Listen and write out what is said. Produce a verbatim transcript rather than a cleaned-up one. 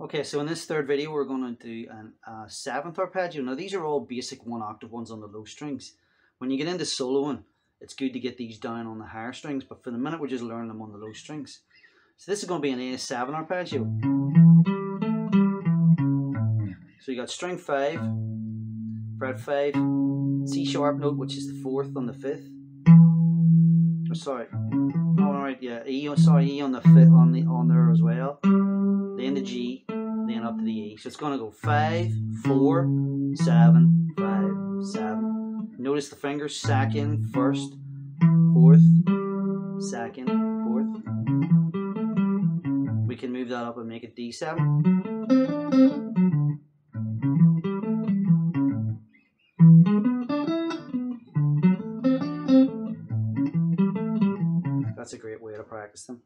Okay, so in this third video we're going to do an uh, seventh arpeggio. Now these are all basic one octave ones on the low strings. When you get into soloing, it's good to get these down on the higher strings, but for the minute we're just learning them on the low strings. So this is going to be an A seven arpeggio. So you got string five, fret five, C sharp note which is the fourth on the fifth. Oh, sorry, alright, yeah, E, sorry, E on the fifth on the on there as well. Then the G, then up to the E. So it's going to go five, four, seven, five, seven. Notice the fingers, second, first, fourth, second, fourth. We can move that up and make it D seven. That's a great way to practice them.